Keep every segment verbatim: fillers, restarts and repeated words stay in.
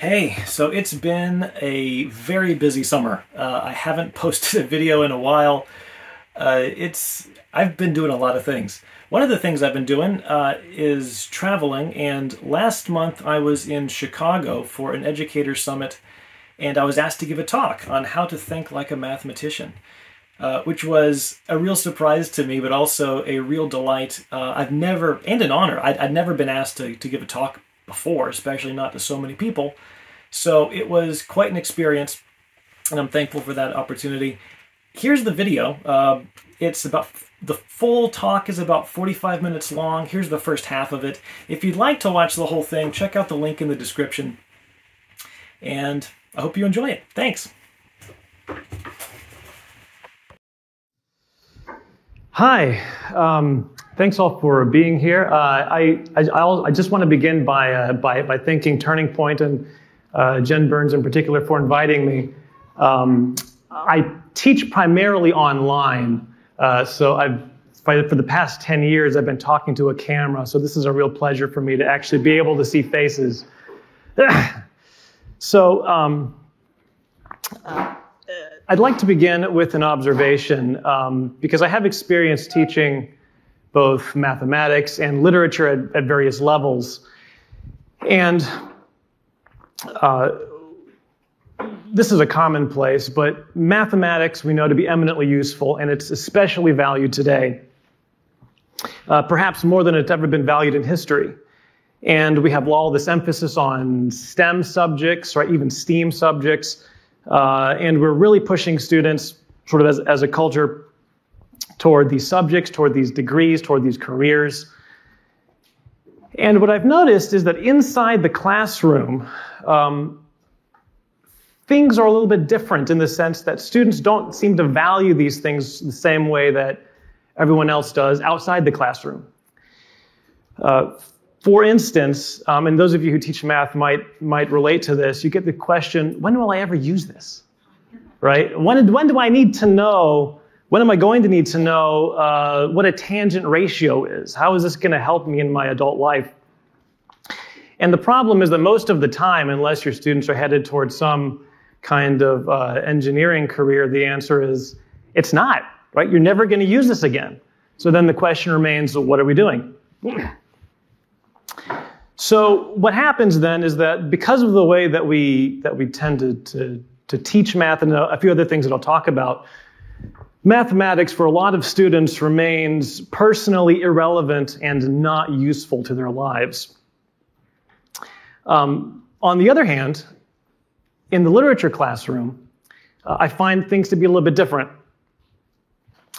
Hey, so it's been a very busy summer. Uh, I haven't posted a video in a while. Uh, it's I've been doing a lot of things. One of the things I've been doing uh, is traveling, and last month I was in Chicago for an educator summit, and I was asked to give a talk on how to think like a mathematician, uh, which was a real surprise to me, but also a real delight. Uh, I've never, and an honor, I'd, I'd never been asked to, to give a talk before, especially not to so many people. So it was quite an experience, and I'm thankful for that opportunity. Here's the video. Uh, it's about the full talk is about forty-five minutes long. Here's the first half of it. If you'd like to watch the whole thing, check out the link in the description. And I hope you enjoy it. Thanks. Hi. Um... Thanks all for being here. Uh, I, I, I'll, I just want to begin by, uh, by, by thanking Turning Point and uh, Jen Burns in particular for inviting me. Um, I teach primarily online, uh, so I've, for the past ten years I've been talking to a camera, so this is a real pleasure for me to actually be able to see faces. So um, I'd like to begin with an observation, um, because I have experience teaching both mathematics and literature at, at various levels. And uh, this is a commonplace, but mathematics we know to be eminently useful, and it's especially valued today, uh, perhaps more than it's ever been valued in history. And we have all this emphasis on STEM subjects, right, even STEAM subjects, uh, and we're really pushing students sort of as, as a culture toward these subjects, toward these degrees, toward these careers. And what I've noticed is that inside the classroom, um, things are a little bit different in the sense that students don't seem to value these things the same way that everyone else does outside the classroom. Uh, for instance, um, and those of you who teach math might, might relate to this, you get the question, when will I ever use this, right? When, when do I need to know When am I going to need to know uh, what a tangent ratio is? How is this going to help me in my adult life? And the problem is that most of the time, unless your students are headed towards some kind of uh, engineering career, the answer is it's not, right? You're never going to use this again. So then the question remains, what are we doing? So what happens then is that because of the way that we, that we tend to, to, to teach math and a few other things that I'll talk about, mathematics for a lot of students remains personally irrelevant and not useful to their lives. Um, on the other hand, in the literature classroom, uh, I find things to be a little bit different.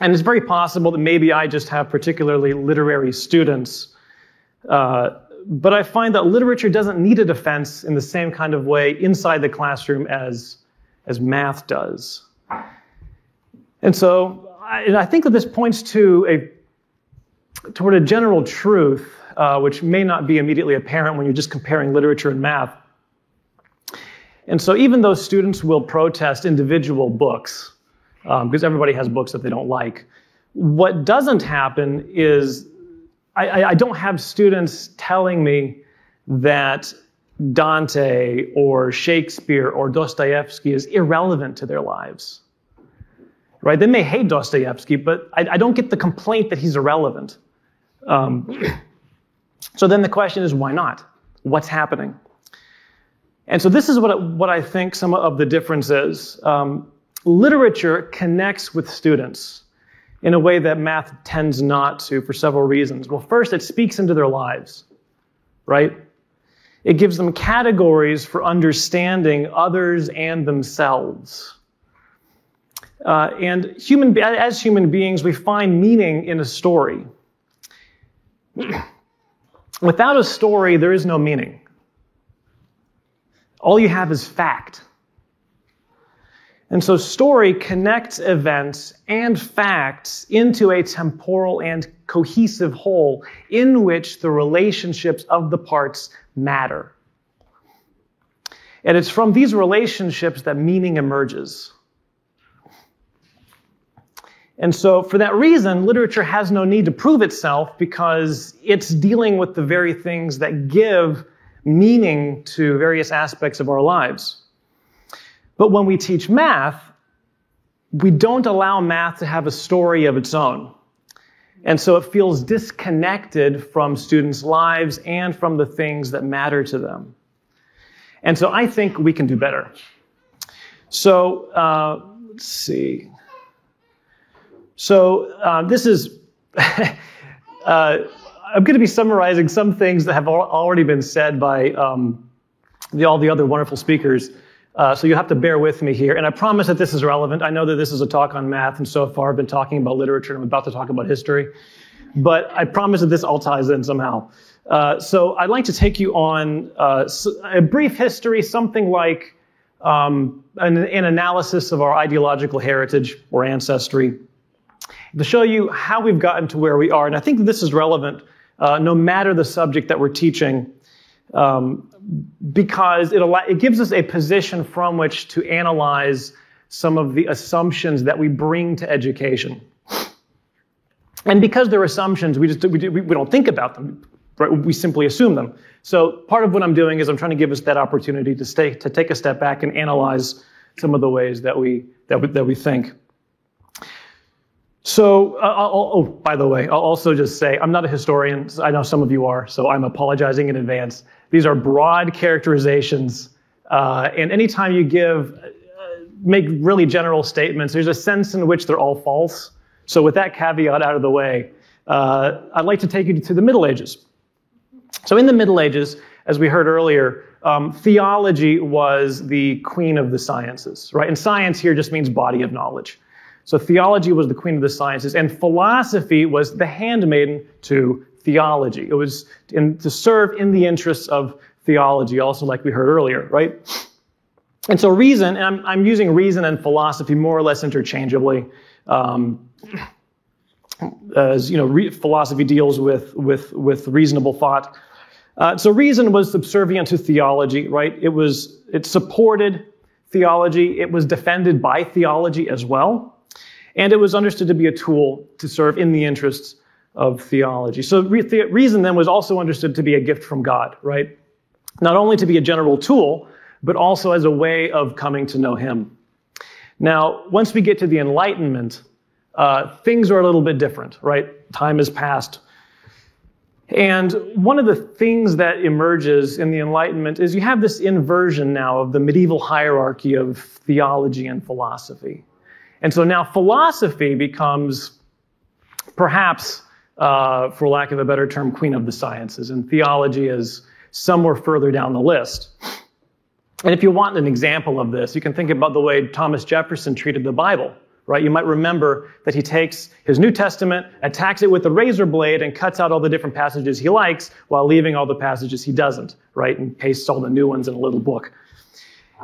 And it's very possible that maybe I just have particularly literary students, uh, but I find that literature doesn't need a defense in the same kind of way inside the classroom as, as math does. And so I, and I think that this points to a, toward a general truth, uh, which may not be immediately apparent when you're just comparing literature and math. And so even though students will protest individual books, um, because everybody has books that they don't like, what doesn't happen is I, I don't have students telling me that Dante or Shakespeare or Dostoevsky is irrelevant to their lives. Right? They may hate Dostoevsky, but I, I don't get the complaint that he's irrelevant. Um, so then the question is, why not? What's happening? And so this is what, what I think some of the difference is. Um, literature connects with students in a way that math tends not to for several reasons. Well, first, it speaks into their lives, right? It gives them categories for understanding others and themselves. Uh, and human, as human beings, we find meaning in a story. Without a story, there is no meaning. All you have is fact. And so story connects events and facts into a temporal and cohesive whole in which the relationships of the parts matter. And it's from these relationships that meaning emerges. And so for that reason, literature has no need to prove itself because it's dealing with the very things that give meaning to various aspects of our lives. But when we teach math, we don't allow math to have a story of its own. And so it feels disconnected from students' lives and from the things that matter to them. And so I think we can do better. So uh, let's see. So uh, this is, uh, I'm going to be summarizing some things that have al already been said by um, the, all the other wonderful speakers. Uh, so you have to bear with me here. And I promise that this is relevant. I know that this is a talk on math, and so far I've been talking about literature, and I'm about to talk about history. But I promise that this all ties in somehow. Uh, so I'd like to take you on uh, a brief history, something like um, an, an analysis of our ideological heritage or ancestry, to show you how we've gotten to where we are. And I think this is relevant uh, no matter the subject that we're teaching. Um, because it, it gives us a position from which to analyze some of the assumptions that we bring to education. And because they're assumptions, we just we, do, we don't think about them, right? We simply assume them. So part of what I'm doing is I'm trying to give us that opportunity to stay to take a step back and analyze some of the ways that we that we, that we think. So, uh, I'll, oh, by the way, I'll also just say, I'm not a historian. I know some of you are, so I'm apologizing in advance. These are broad characterizations, uh, and anytime you give, uh, make really general statements, there's a sense in which they're all false. So with that caveat out of the way, uh, I'd like to take you to the Middle Ages. So in the Middle Ages, as we heard earlier, um, theology was the queen of the sciences, right? And science here just means body of knowledge. So theology was the queen of the sciences, and philosophy was the handmaiden to theology. It was in, to serve in the interests of theology, also like we heard earlier, right? And so reason, and I'm, I'm using reason and philosophy more or less interchangeably, um, as you know, re philosophy deals with, with, with reasonable thought. Uh, so reason was subservient to theology, right? It was, it supported theology. It was defended by theology as well. And it was understood to be a tool to serve in the interests of theology. So re the reason then was also understood to be a gift from God, right? Not only to be a general tool, but also as a way of coming to know him. Now, once we get to the Enlightenment, uh, things are a little bit different, right? Time has passed. And one of the things that emerges in the Enlightenment is you have this inversion now of the medieval hierarchy of theology and philosophy. And so now philosophy becomes perhaps, uh, for lack of a better term, queen of the sciences, and theology is somewhere further down the list. And if you want an example of this, you can think about the way Thomas Jefferson treated the Bible, right? You might remember that he takes his New Testament, attacks it with a razor blade, and cuts out all the different passages he likes while leaving all the passages he doesn't, right? And pastes all the new ones in a little book.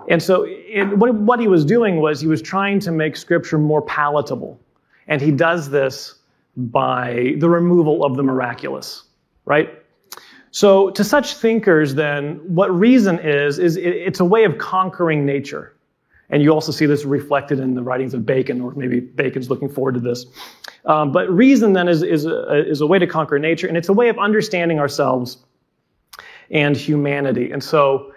And so it, what, what he was doing was he was trying to make Scripture more palatable. And he does this by the removal of the miraculous, right? So to such thinkers, then, what reason is, is it, it's a way of conquering nature. And you also see this reflected in the writings of Bacon, or maybe Bacon's looking forward to this. Um, but reason, then, is, is, a, is a way to conquer nature, and it's a way of understanding ourselves and humanity. And so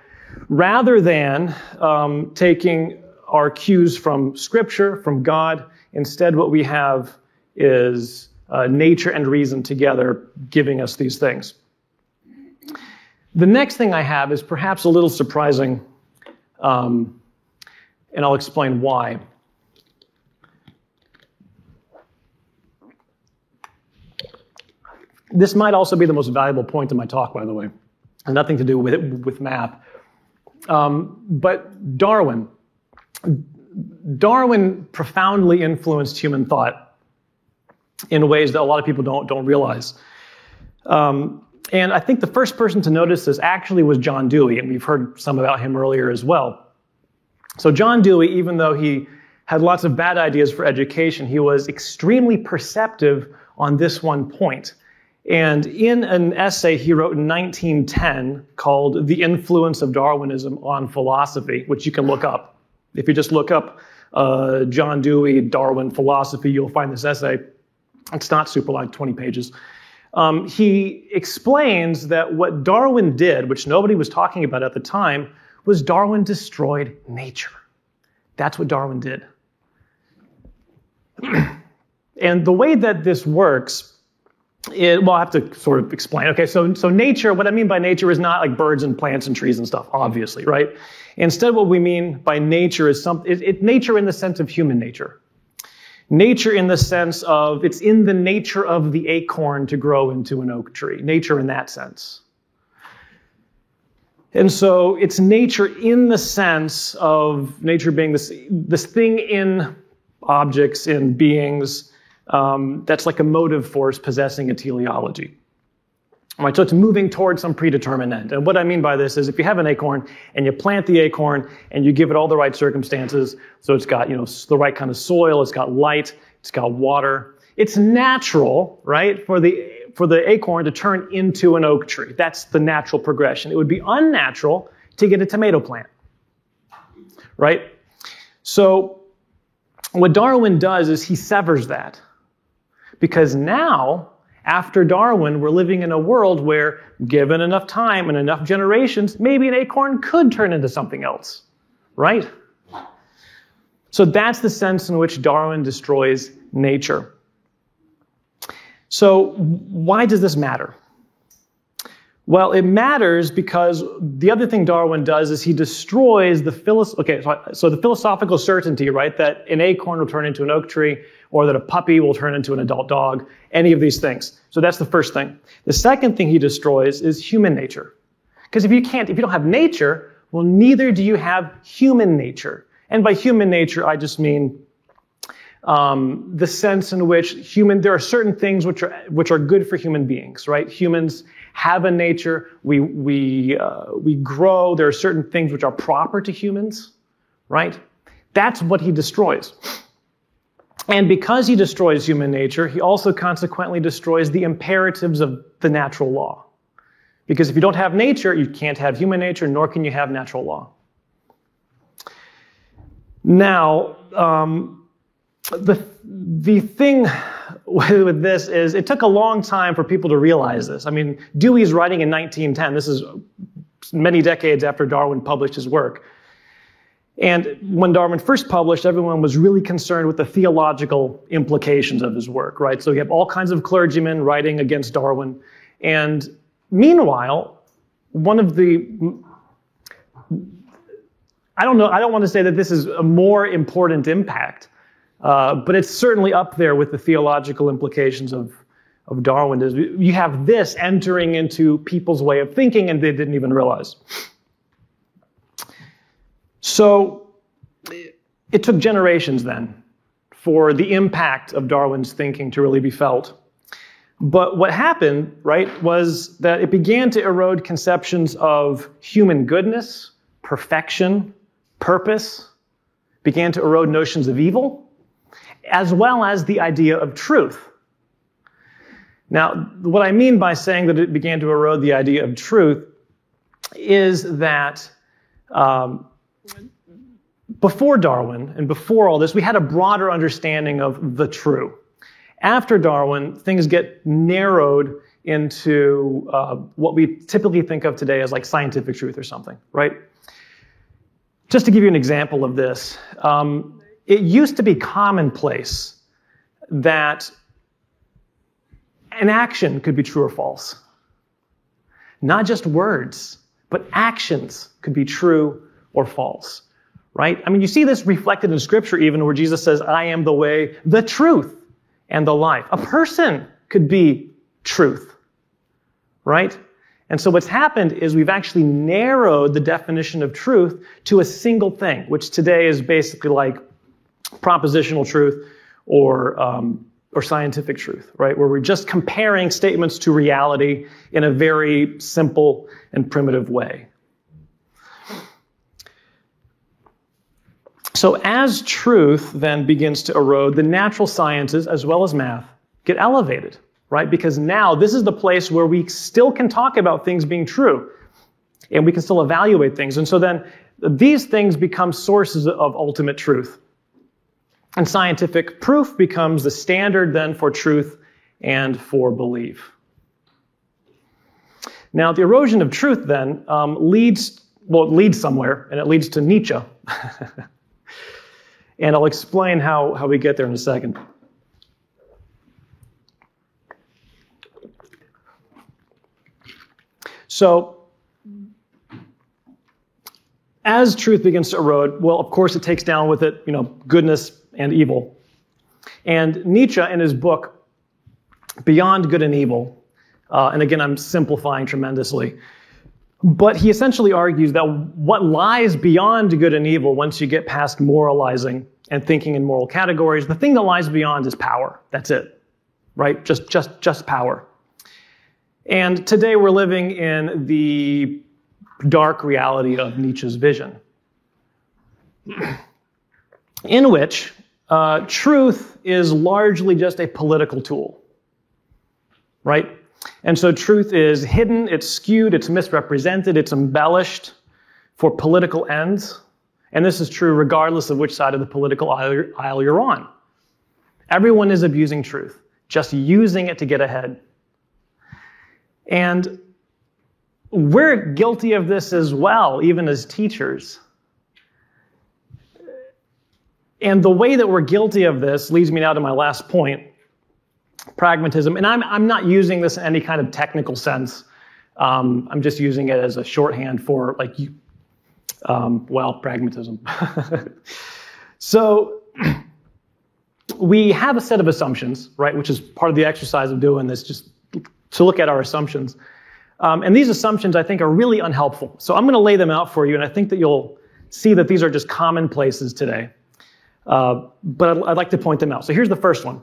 rather than um, taking our cues from Scripture, from God, instead what we have is uh, nature and reason together giving us these things. The next thing I have is perhaps a little surprising, um, and I'll explain why. This might also be the most valuable point in my talk, by the way, and nothing to do with it, with math. Um, but Darwin, Darwin profoundly influenced human thought in ways that a lot of people don't, don't realize. Um, and I think the first person to notice this actually was John Dewey, and we've heard some about him earlier as well. So John Dewey, even though he had lots of bad ideas for education, he was extremely perceptive on this one point. And in an essay he wrote in nineteen ten called The Influence of Darwinism on Philosophy, which you can look up. If you just look up uh, John Dewey, Darwin, philosophy, you'll find this essay. It's not super long, twenty pages. Um, he explains that what Darwin did, which nobody was talking about at the time, was Darwin destroyed nature. That's what Darwin did. And the way that this works, it, well, I have to sort of explain. Okay, so, so nature, what I mean by nature is not like birds and plants and trees and stuff, obviously, right? Instead, what we mean by nature is some, it, it, nature in the sense of human nature. Nature in the sense of, it's in the nature of the acorn to grow into an oak tree. Nature in that sense. And so it's nature in the sense of nature being this, this thing in objects, in beings, Um, that's like a motive force possessing a teleology. All right, so it's moving towards some predetermined end. And what I mean by this is if you have an acorn and you plant the acorn and you give it all the right circumstances, so it's got, you know, the right kind of soil, it's got light, it's got water. It's natural, right, for the, for the acorn to turn into an oak tree. That's the natural progression. It would be unnatural to get a tomato plant, right? So what Darwin does is he severs that. Because now, after Darwin, we're living in a world where, given enough time and enough generations, maybe an acorn could turn into something else, right? So that's the sense in which Darwin destroys nature. So why does this matter? Well, it matters because the other thing Darwin does is he destroys the philosoph- okay, so, so the philosophical certainty, right, that an acorn will turn into an oak tree, or that a puppy will turn into an adult dog, any of these things. So that's the first thing. The second thing he destroys is human nature. Because if you can't, if you don't have nature, well, neither do you have human nature. And by human nature, I just mean um, the sense in which human, there are certain things which are, which are good for human beings, right? Humans have a nature, we, we, uh, we grow, there are certain things which are proper to humans, right? That's what he destroys. And because he destroys human nature, he also consequently destroys the imperatives of the natural law. Because if you don't have nature, you can't have human nature, nor can you have natural law. Now, um, the, the thing with this is, it took a long time for people to realize this. I mean, Dewey's writing in nineteen ten. This is many decades after Darwin published his work. And when Darwin first published, everyone was really concerned with the theological implications of his work, right? So you have all kinds of clergymen writing against Darwin. And meanwhile, one of the, I don't know, I don't want to say that this is a more important impact, Uh, but it's certainly up there with the theological implications of, of Darwin. You have this entering into people's way of thinking, and they didn't even realize. So it took generations then for the impact of Darwin's thinking to really be felt. But what happened, right, was that it began to erode conceptions of human goodness, perfection, purpose, began to erode notions of evil, as well as the idea of truth. Now, what I mean by saying that it began to erode the idea of truth is that um, before Darwin and before all this, we had a broader understanding of the true. After Darwin, things get narrowed into uh, what we typically think of today as like scientific truth or something, right? Just to give you an example of this, um, it used to be commonplace that an action could be true or false. Not just words, but actions could be true or false, right? I mean, you see this reflected in Scripture even, where Jesus says, I am the way, the truth, and the life. A person could be truth, right? And so what's happened is we've actually narrowed the definition of truth to a single thing, which today is basically like propositional truth or, um, or scientific truth, right? Where we're just comparing statements to reality in a very simple and primitive way. So as truth then begins to erode, the natural sciences as well as math get elevated, right? Because now this is the place where we still can talk about things being true and we can still evaluate things. And so then these things become sources of ultimate truth. And scientific proof becomes the standard then for truth and for belief. Now, the erosion of truth then um, leads, well, it leads somewhere, and it leads to Nietzsche. And I'll explain how, how we get there in a second. So, as truth begins to erode, well, of course, it takes down with it, you know, goodness and evil. And Nietzsche, in his book, Beyond Good and Evil, uh, and again, I'm simplifying tremendously, but he essentially argues that what lies beyond good and evil, once you get past moralizing and thinking in moral categories, the thing that lies beyond is power. That's it, right? Just, just, just power. And today we're living in the dark reality of Nietzsche's vision, in which uh, truth is largely just a political tool, right? And so truth is hidden, it's skewed, it's misrepresented, it's embellished for political ends. And this is true regardless of which side of the political aisle you're on. Everyone is abusing truth, just using it to get ahead. And we're guilty of this as well, even as teachers. And the way that we're guilty of this leads me now to my last point. Pragmatism, and I'm, I'm not using this in any kind of technical sense. Um, I'm just using it as a shorthand for, like, um, well, pragmatism. So we have a set of assumptions, right, which is part of the exercise of doing this, just to look at our assumptions. Um, and these assumptions, I think, are really unhelpful. So I'm going to lay them out for you, and I think that you'll see that these are just commonplaces today. Uh, but I'd, I'd like to point them out. So here's the first one.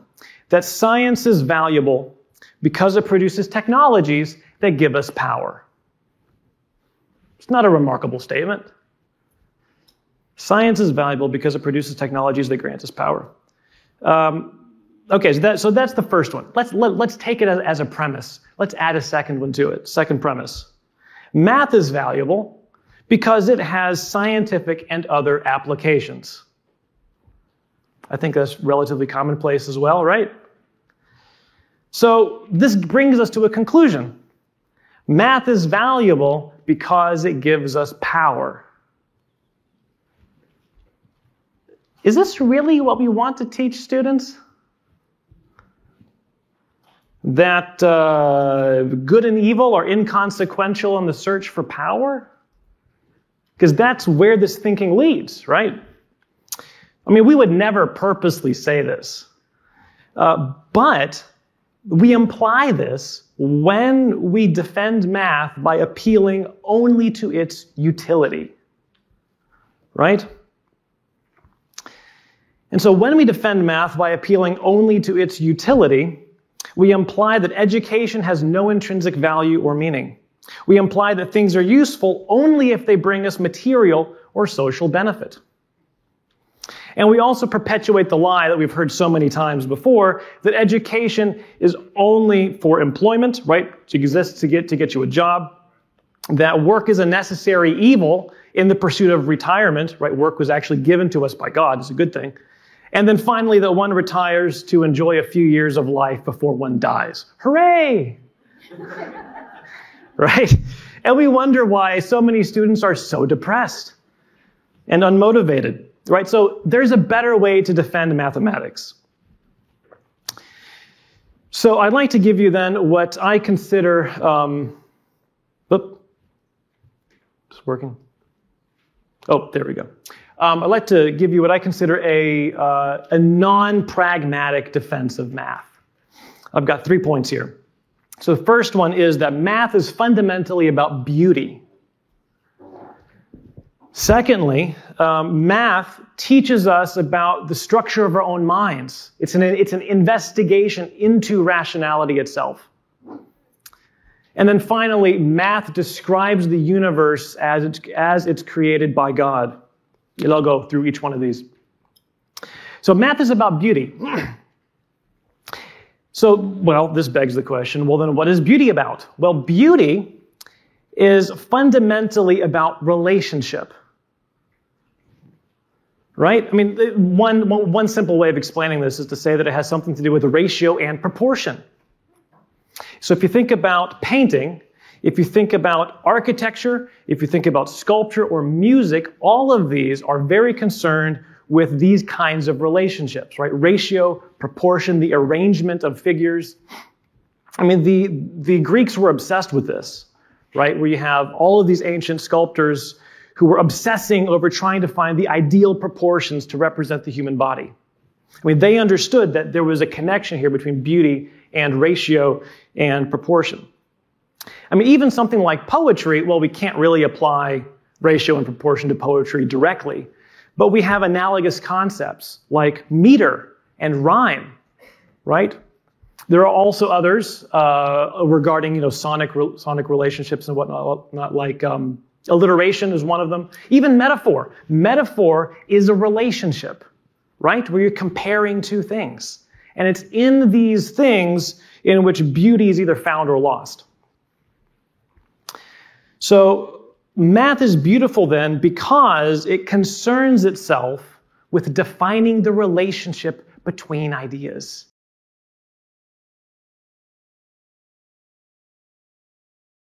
That science is valuable because it produces technologies that give us power. It's not a remarkable statement. Science is valuable because it produces technologies that grant us power. Um, okay, so, that, so that's the first one. Let's, let, let's take it as, as a premise. Let's add a second one to it, second premise. Math is valuable because it has scientific and other applications. I think that's relatively commonplace as well, right? So this brings us to a conclusion. Math is valuable because it gives us power. Is this really what we want to teach students? That uh, good and evil are inconsequential in the search for power? Because that's where this thinking leads, right? I mean, we would never purposely say this, uh, but we imply this when we defend math by appealing only to its utility, right? And so when we defend math by appealing only to its utility, we imply that education has no intrinsic value or meaning. We imply that things are useful only if they bring us material or social benefit. And we also perpetuate the lie that we've heard so many times before, that education is only for employment, right? It exists to get, to get you a job. That work is a necessary evil in the pursuit of retirement, right? Work was actually given to us by God. It's a good thing. And then finally, that one retires to enjoy a few years of life before one dies. Hooray! Right? And we wonder why so many students are so depressed and unmotivated. Right, so there's a better way to defend mathematics. So I'd like to give you then what I consider, um, oops, it's working. Oh, there we go. Um, I'd like to give you what I consider a, uh, a non-pragmatic defense of math. I've got three points here. So the first one is that math is fundamentally about beauty. Secondly, um, math teaches us about the structure of our own minds. It's an, it's an investigation into rationality itself. And then finally, math describes the universe as it's, as it's created by God. And I'll go through each one of these. So math is about beauty. So, well, this begs the question, well then what is beauty about? Well, beauty is fundamentally about relationship. Right? I mean, one, one simple way of explaining this is to say that it has something to do with ratio and proportion. So if you think about painting, If you think about architecture, if you think about sculpture or music, all of these are very concerned with these kinds of relationships, right? Ratio, proportion, the arrangement of figures. I mean, the, the Greeks were obsessed with this, right? Where you have all of these ancient sculptors who were obsessing over trying to find the ideal proportions to represent the human body. I mean, they understood that there was a connection here between beauty and ratio and proportion. I mean, even something like poetry, well, we can't really apply ratio and proportion to poetry directly, but we have analogous concepts like meter and rhyme, right? There are also others uh, regarding, you know, sonic, re sonic relationships and whatnot, not like um, alliteration is one of them. Even metaphor. Metaphor is a relationship, right? Where you're comparing two things. And it's in these things in which beauty is either found or lost. So math is beautiful then because it concerns itself with defining the relationship between ideas.